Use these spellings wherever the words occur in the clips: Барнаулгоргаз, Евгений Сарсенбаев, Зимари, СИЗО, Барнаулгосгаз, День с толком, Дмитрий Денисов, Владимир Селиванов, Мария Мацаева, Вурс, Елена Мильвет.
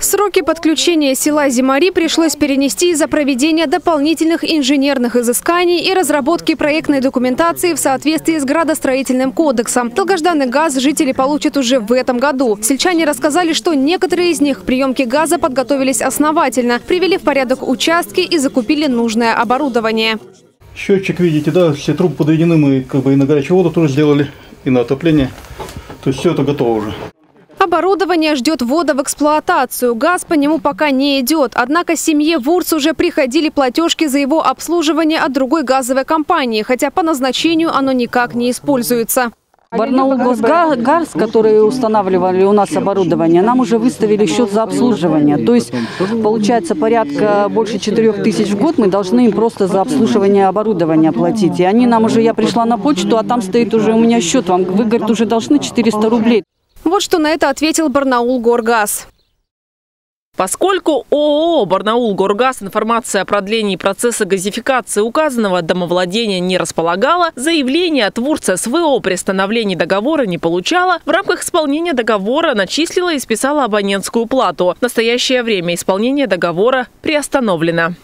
Сроки подключения села Зимари пришлось перенести из-за проведения дополнительных инженерных изысканий и разработки проектной документации в соответствии с градостроительным кодексом. Долгожданный газ жители получат уже в этом году. Сельчане рассказали, что некоторые из них к приемке газа подготовились основательно, привели в порядок участки и закупили нужное оборудование. Счетчик, видите, да, все трубы подведены, мы и на горячую воду тоже сделали, и на отопление. То есть все это готово уже. Оборудование ждет ввода в эксплуатацию. Газ по нему пока не идет. Однако семье Вурс уже приходили платежки за его обслуживание от другой газовой компании, хотя по назначению оно никак не используется. Барнаулгосгаз, которые устанавливали у нас оборудование, нам уже выставили счет за обслуживание. То есть, получается, порядка больше 4000 в год мы должны им просто за обслуживание оборудования платить. И они нам уже, я пришла на почту, а там стоит уже у меня счет. Вам, вы, говорит, уже должны 400 рублей. Вот что на это ответил Барнаулгоргаз. Поскольку ООО «Барнаулгоргаз» информация о продлении процесса газификации указанного домовладения не располагала, заявление от Вурса СВО при становлении договора не получала, в рамках исполнения договора начислила и списала абонентскую плату. В настоящее время исполнение договора приостановлено.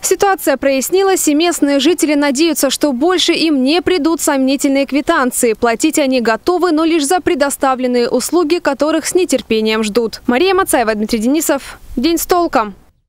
Ситуация прояснилась, и местные жители надеются, что больше им не придут сомнительные квитанции. Платить они готовы, но лишь за предоставленные услуги, которых с нетерпением ждут. Мария Мацаева, Дмитрий Денисов. День с толком.